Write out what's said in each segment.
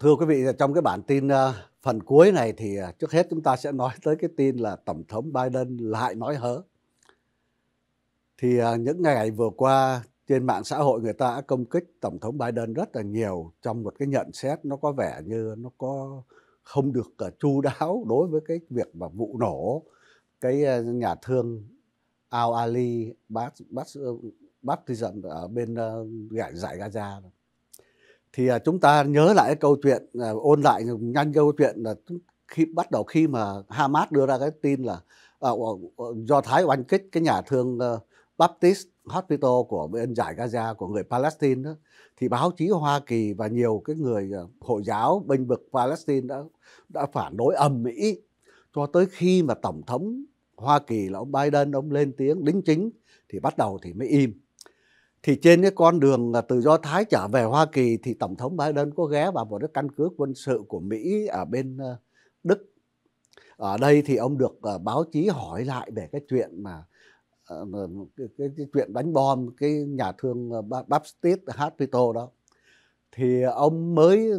Thưa quý vị, trong cái bản tin phần cuối này thì trước hết chúng ta sẽ nói tới cái tin là Tổng thống Biden lại nói hớ. Thì những ngày vừa qua trên mạng xã hội người ta đã công kích Tổng thống Biden rất là nhiều trong một cái nhận xét nó có vẻ như nó có không được chu đáo đối với cái việc mà vụ nổ cái nhà thương Al-Ali Baptist ở bên giải Gaza. Thì chúng ta nhớ lại câu chuyện, ôn lại nhanh câu chuyện là bắt đầu khi mà Hamas đưa ra cái tin là Do Thái oanh kích cái nhà thương Baptist Hospital của bên giải Gaza của người Palestine đó, thì báo chí Hoa Kỳ và nhiều cái người Hồi giáo bênh vực Palestine đã phản đối ầm ĩ cho tới khi mà Tổng thống Hoa Kỳ là ông Biden ông lên tiếng đính chính thì bắt đầu thì mới im. Thì trên cái con đường từ Do Thái trở về Hoa Kỳ thì Tổng thống Biden có ghé vào một cái căn cứ quân sự của Mỹ ở bên Đức. Ở đây thì ông được báo chí hỏi lại về cái chuyện mà cái chuyện đánh bom cái nhà thương Baptist Hospital đó. Thì ông mới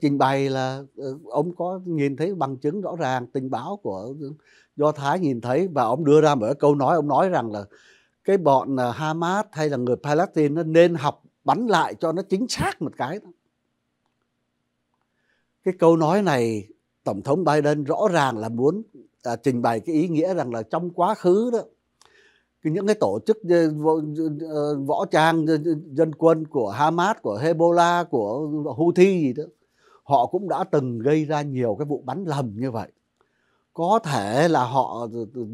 trình bày là ông có nhìn thấy bằng chứng rõ ràng, tình báo của Do Thái nhìn thấy, và ông đưa ra một cái câu nói, ông nói rằng là cái bọn Hamas hay là người Palestine nó nên học bắn lại cho nó chính xác một cái. Cái câu nói này Tổng thống Biden rõ ràng là muốn trình bày cái ý nghĩa rằng là trong quá khứ đó, những cái tổ chức võ trang dân quân của Hamas, của Hezbollah, của Houthi gì đó, họ cũng đã từng gây ra nhiều cái vụ bắn lầm như vậy. Có thể là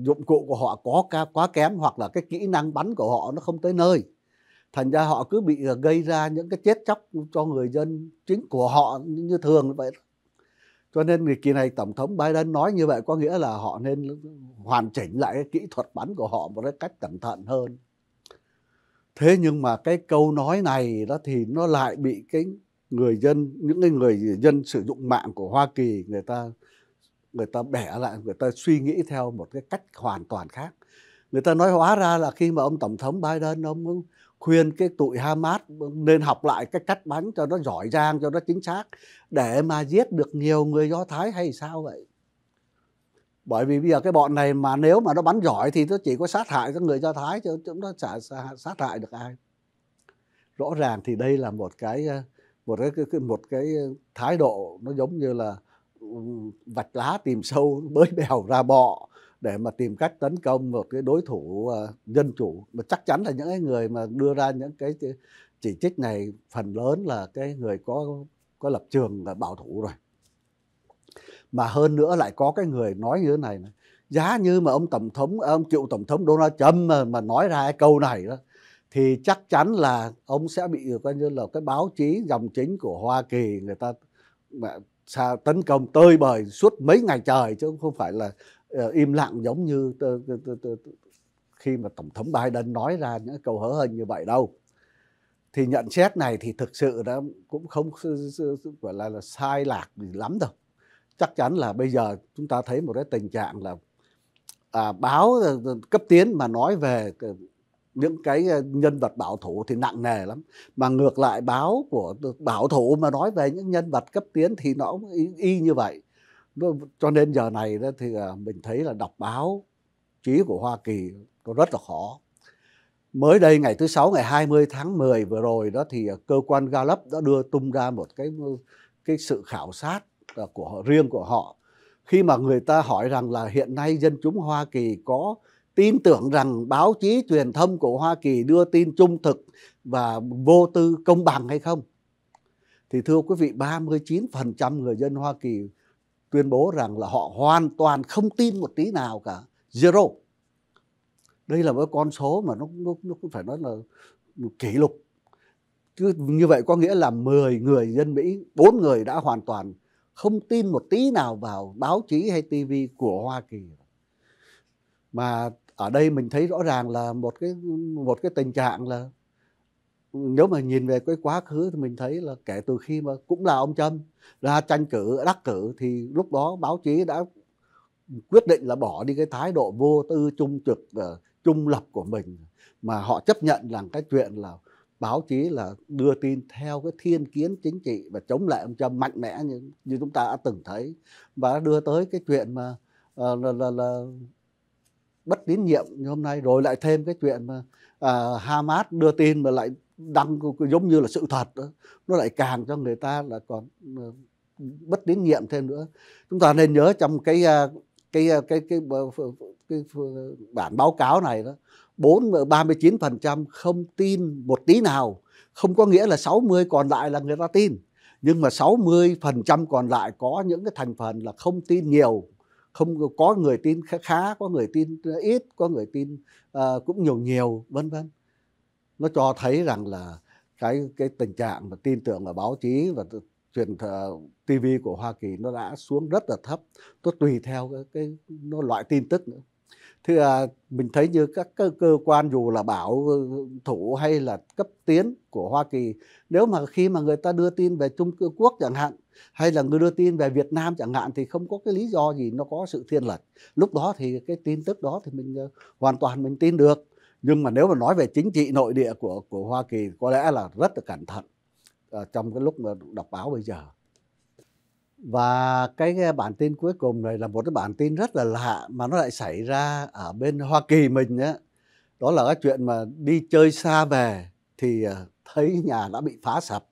dụng cụ của họ có quá kém, hoặc là cái kỹ năng bắn của họ nó không tới nơi. Thành ra họ cứ bị gây ra những cái chết chóc cho người dân chính của họ như thường vậy. Cho nên kỳ này Tổng thống Biden nói như vậy có nghĩa là họ nên hoàn chỉnh lại cái kỹ thuật bắn của họ một cái cách cẩn thận hơn. Thế nhưng mà cái câu nói này đó thì nó lại bị cái người dân, những cái người dân sử dụng mạng của Hoa Kỳ người ta bẻ lại, người ta suy nghĩ theo một cái cách hoàn toàn khác. Người ta nói hóa ra là khi mà ông Tổng thống Biden ông khuyên cái tụi Hamas nên học lại cái cách bắn cho nó giỏi giang, cho nó chính xác để mà giết được nhiều người Do Thái hay sao vậy? Bởi vì bây giờ cái bọn này mà nếu mà nó bắn giỏi thì nó chỉ có sát hại các người Do Thái chứ chúng nó chả sát hại được ai. Rõ ràng thì đây là một cái thái độ nó giống như là vạch lá tìm sâu, bới bèo ra bọ để mà tìm cách tấn công một cái đối thủ dân chủ. Mà chắc chắn là những cái người mà đưa ra những cái chỉ trích này phần lớn là cái người có lập trường bảo thủ rồi. Mà hơn nữa lại có cái người nói như thế này, giá như mà cựu tổng thống Donald Trump mà nói ra cái câu này đó thì chắc chắn là ông sẽ bị coi như là cái báo chí dòng chính của Hoa Kỳ người ta tấn công tơi bời suốt mấy ngày trời, chứ không phải là im lặng giống như khi mà Tổng thống Biden nói ra những câu hớ hênh như vậy đâu. Thì nhận xét này thì thực sự đã cũng không gọi là sai lạc gì lắm đâu. Chắc chắn là bây giờ chúng ta thấy một cái tình trạng là báo cấp tiến mà nói về những cái nhân vật bảo thủ thì nặng nề lắm. Mà ngược lại báo của bảo thủ mà nói về những nhân vật cấp tiến thì nó cũng y như vậy. Cho nên giờ này đó thì mình thấy là đọc báo chí của Hoa Kỳ nó rất là khó. Mới đây ngày thứ Sáu ngày 20 tháng 10 vừa rồi đó thì cơ quan Gallup đã tung ra một cái sự khảo sát riêng của họ. Khi mà người ta hỏi rằng là hiện nay dân chúng Hoa Kỳ có tin tưởng rằng báo chí truyền thông của Hoa Kỳ đưa tin trung thực và vô tư công bằng hay không? Thì thưa quý vị, 39% người dân Hoa Kỳ tuyên bố rằng là họ hoàn toàn không tin một tí nào cả. Zero. Đây là một con số mà nó cũng phải nói là kỷ lục. Chứ như vậy có nghĩa là 10 người dân Mỹ, 4 người đã hoàn toàn không tin một tí nào vào báo chí hay TV của Hoa Kỳ. Mà ở đây mình thấy rõ ràng là một cái tình trạng là nếu mà nhìn về cái quá khứ thì mình thấy là kể từ khi mà cũng là ông Trump ra đắc cử thì lúc đó báo chí đã quyết định là bỏ đi cái thái độ vô tư trung trực trung lập của mình, mà họ chấp nhận rằng cái chuyện là báo chí là đưa tin theo cái thiên kiến chính trị và chống lại ông Trump mạnh mẽ như chúng ta đã từng thấy, và đưa tới cái chuyện mà bất tín nhiệm như hôm nay, rồi lại thêm cái chuyện mà Hamas đưa tin mà lại đăng giống như là sự thật đó. Nó lại càng cho người ta là còn bất tín nhiệm thêm nữa. Chúng ta nên nhớ trong cái bản báo cáo này đó, 39% không tin một tí nào, không có nghĩa là 60 còn lại là người ta tin, nhưng mà 60% còn lại có những cái thành phần là không tin nhiều, không có người tin khá, có người tin ít, có người tin cũng nhiều vân vân. Nó cho thấy rằng là cái tình trạng mà tin tưởng vào báo chí và truyền TV của Hoa Kỳ nó đã xuống rất là thấp, nó tùy theo cái loại tin tức nữa. Thì mình thấy như các cơ quan dù là bảo thủ hay là cấp tiến của Hoa Kỳ, nếu mà khi mà người ta đưa tin về Trung Quốc chẳng hạn, hay là người đưa tin về Việt Nam chẳng hạn, thì không có cái lý do gì nó có sự thiên lệch. Lúc đó thì cái tin tức đó thì mình hoàn toàn mình tin được. Nhưng mà nếu mà nói về chính trị nội địa của Hoa Kỳ, có lẽ là rất là cẩn thận trong cái lúc mà đọc báo bây giờ. Và cái bản tin cuối cùng này là một cái bản tin rất là lạ mà nó lại xảy ra ở bên Hoa Kỳ mình á. Đó là cái chuyện mà đi chơi xa về thì thấy nhà đã bị phá sập.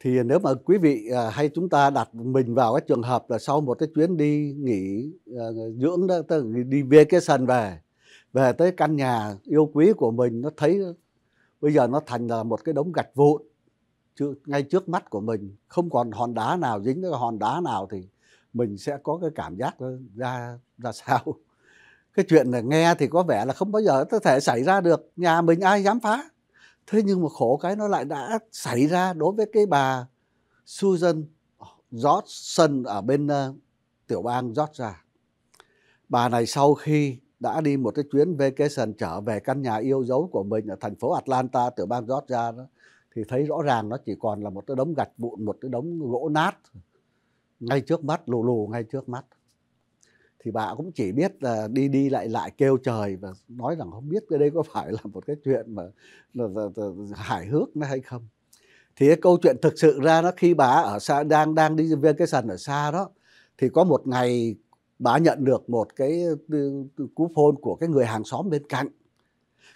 Thì nếu mà quý vị hay chúng ta đặt mình vào cái trường hợp là sau một cái chuyến đi nghỉ dưỡng đó, đi vacation về tới căn nhà yêu quý của mình, nó thấy bây giờ nó thành là một cái đống gạch vụn ngay trước mắt của mình, không còn hòn đá nào dính cái hòn đá nào, thì mình sẽ có cái cảm giác ra sao. Cái chuyện này nghe thì có vẻ là không bao giờ có thể xảy ra được, nhà mình ai dám phá. Thế nhưng mà khổ cái nó lại đã xảy ra đối với cái bà Susan Johnson ở bên tiểu bang Georgia. Bà này sau khi đã đi một cái chuyến vacation trở về căn nhà yêu dấu của mình ở thành phố Atlanta, tiểu bang Georgia đó, thì thấy rõ ràng nó chỉ còn là một cái đống gạch vụn, một cái đống gỗ nát ngay trước mắt, lù ngay trước mắt. Thì bà cũng chỉ biết là đi lại kêu trời và nói rằng không biết cái đây có phải là một cái chuyện mà hài hước nó hay không. Thì cái câu chuyện thực sự ra nó khi bà ở xa, đang đi vacation ở xa đó, thì có một ngày bà nhận được một cái cú phone của cái người hàng xóm bên cạnh.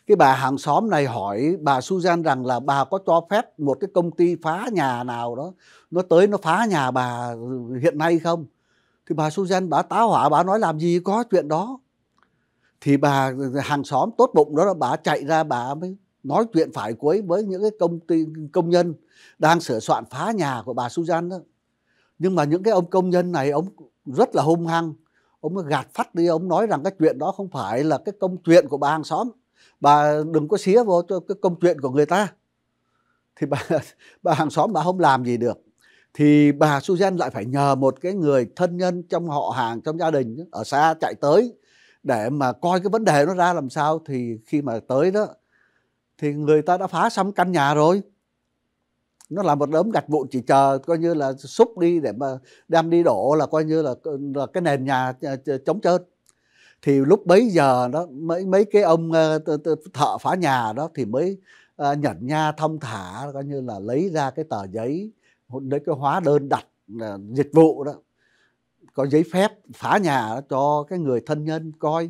Cái bà hàng xóm này hỏi bà Susan rằng là bà có cho phép một cái công ty phá nhà nào đó nó tới nó phá nhà bà hiện nay không. Thì bà Susan bà tá hỏa, bà nói làm gì có chuyện đó. Thì bà hàng xóm tốt bụng đó là bà chạy ra, bà mới nói chuyện phải cuối với những cái công nhân đang sửa soạn phá nhà của bà Susan đó. Nhưng mà những cái ông công nhân này ông rất là hung hăng, ông mới gạt phắt đi, ông nói rằng cái chuyện đó không phải là cái công chuyện của bà hàng xóm, bà đừng có xía vô cho cái công chuyện của người ta. Thì bà hàng xóm bà không làm gì được. Thì bà Susan lại phải nhờ một cái người thân nhân trong họ hàng, trong gia đình ở xa chạy tới để mà coi cái vấn đề nó ra làm sao. Thì khi mà tới đó thì người ta đã phá xong căn nhà rồi, nó là một đống gạch vụn chỉ chờ coi như là xúc đi để mà đem đi đổ là coi như là cái nền nhà trống trơn. Thì lúc bấy giờ đó mấy cái ông thợ phá nhà đó thì mới nhẫn nha thong thả coi như là lấy ra cái tờ giấy, lấy cái hóa đơn đặt dịch vụ đó, có giấy phép phá nhà đó, cho cái người thân nhân coi.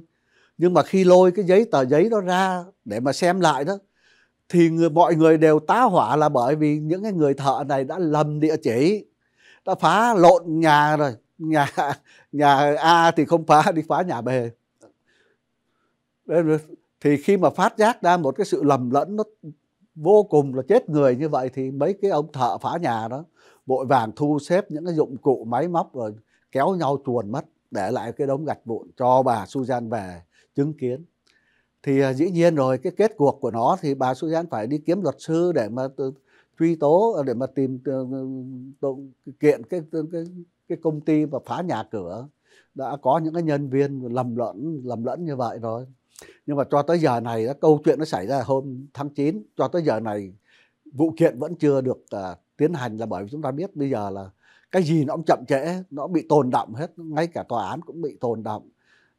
Nhưng mà khi lôi cái tờ giấy đó ra để mà xem lại đó, thì mọi người đều tá hỏa là bởi vì những cái người thợ này đã lầm địa chỉ, đã phá lộn nhà rồi. Nhà A thì không phá, đi phá nhà B. Thì khi mà phát giác ra một cái sự lầm lẫn nó vô cùng là chết người như vậy, thì mấy cái ông thợ phá nhà đó vội vàng thu xếp những cái dụng cụ máy móc rồi kéo nhau chuồn mất, để lại cái đống gạch vụn cho bà Susan về chứng kiến. Thì dĩ nhiên rồi, cái kết cuộc của nó thì bà Susan phải đi kiếm luật sư để mà truy tố, để mà tìm kiện cái công ty và phá nhà cửa đã có những cái nhân viên lầm lẫn như vậy rồi. Nhưng mà cho tới giờ này, câu chuyện nó xảy ra hôm tháng 9, cho tới giờ này vụ kiện vẫn chưa được tiến hành, là bởi vì chúng ta biết bây giờ là cái gì nó cũng chậm trễ, nó bị tồn đọng hết, ngay cả tòa án cũng bị tồn đọng.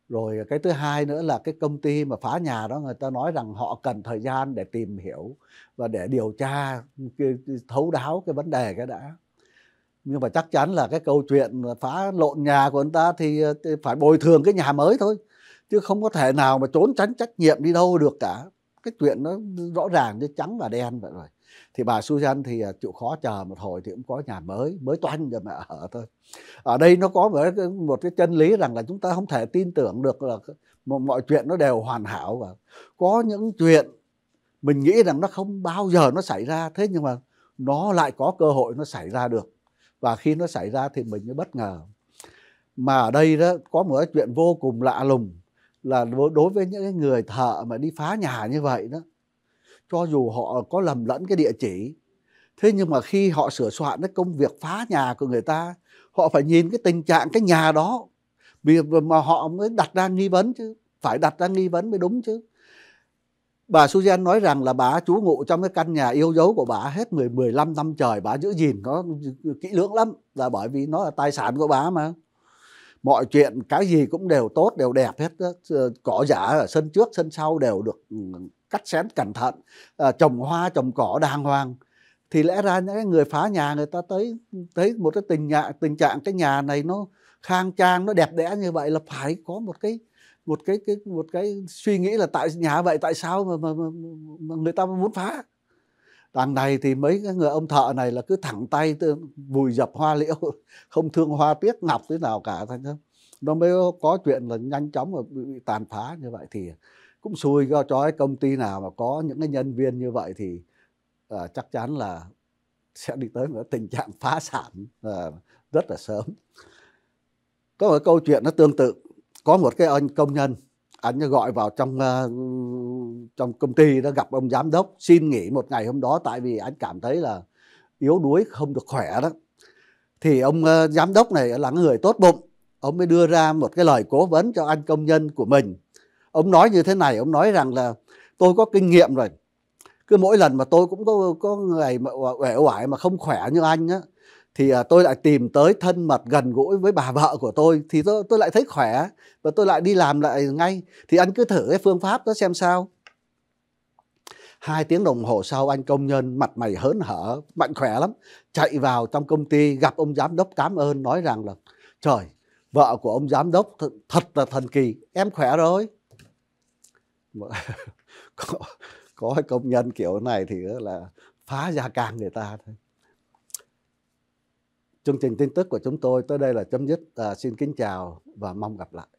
Rồi cái thứ hai nữa là cái công ty mà phá nhà đó, người ta nói rằng họ cần thời gian để tìm hiểu và để điều tra thấu đáo cái vấn đề cái đã. Nhưng mà chắc chắn là cái câu chuyện phá lộn nhà của anh ta thì phải bồi thường cái nhà mới thôi. Chứ không có thể nào mà trốn tránh trách nhiệm đi đâu được cả. Cái chuyện nó rõ ràng như trắng và đen vậy rồi. Thì bà Susan thì chịu khó chờ một hồi thì cũng có nhà mới toanh rồi mà ở thôi. Ở đây nó có một cái chân lý rằng là chúng ta không thể tin tưởng được là mọi chuyện nó đều hoàn hảo. Và có những chuyện mình nghĩ rằng nó không bao giờ nó xảy ra, thế nhưng mà nó lại có cơ hội nó xảy ra được. Và khi nó xảy ra thì mình mới bất ngờ. Mà ở đây đó có một cái chuyện vô cùng lạ lùng là đối với những người thợ mà đi phá nhà như vậy đó, cho dù họ có lầm lẫn cái địa chỉ, thế nhưng mà khi họ sửa soạn cái công việc phá nhà của người ta, họ phải nhìn cái tình trạng cái nhà đó mà họ mới đặt ra nghi vấn chứ. Phải đặt ra nghi vấn mới đúng chứ. Bà Susan nói rằng là bà trú ngụ trong cái căn nhà yêu dấu của bà hết 15 năm trời. Bà giữ gìn nó kỹ lưỡng lắm, là bởi vì nó là tài sản của bà mà. Mọi chuyện cái gì cũng đều tốt, đều đẹp hết đó. Cỏ giả ở sân trước, sân sau đều được cắt xén cẩn thận, trồng hoa, trồng cỏ đàng hoàng. Thì lẽ ra những người phá nhà người ta tới một cái tình trạng cái nhà này nó khang trang, nó đẹp đẽ như vậy là phải có một cái suy nghĩ là tại nhà vậy tại sao mà người ta muốn phá. Đằng này thì mấy cái người ông thợ này là cứ thẳng tay vùi dập hoa liễu, không thương hoa tiếc ngọc thế nào cả, nó mới có chuyện là nhanh chóng mà bị tàn phá như vậy. Thì cũng xui cho cái công ty nào mà có những cái nhân viên như vậy thì chắc chắn là sẽ đi tới một tình trạng phá sản rất là sớm. Có một câu chuyện nó tương tự. Có một cái anh công nhân, anh gọi vào trong công ty đó gặp ông giám đốc xin nghỉ một ngày hôm đó tại vì anh cảm thấy là yếu đuối, không được khỏe đó. Thì ông giám đốc này là người tốt bụng, ông mới đưa ra một cái lời cố vấn cho anh công nhân của mình. Ông nói như thế này, ông nói rằng là tôi có kinh nghiệm rồi. Cứ mỗi lần mà tôi cũng có ngày mà uể oải mà không khỏe như anh á, thì tôi lại tìm tới thân mật gần gũi với bà vợ của tôi. Thì tôi lại thấy khỏe và tôi lại đi làm lại ngay. Thì anh cứ thử cái phương pháp đó xem sao. 2 tiếng đồng hồ sau, anh công nhân mặt mày hớn hở, mạnh khỏe lắm, chạy vào trong công ty gặp ông giám đốc cảm ơn, nói rằng là trời, vợ của ông giám đốc thật là thần kỳ, em khỏe rồi. Có công nhân kiểu này thì là phá gia càng người ta thôi. Chương trình tin tức của chúng tôi tới đây là chấm dứt. Xin kính chào và mong gặp lại.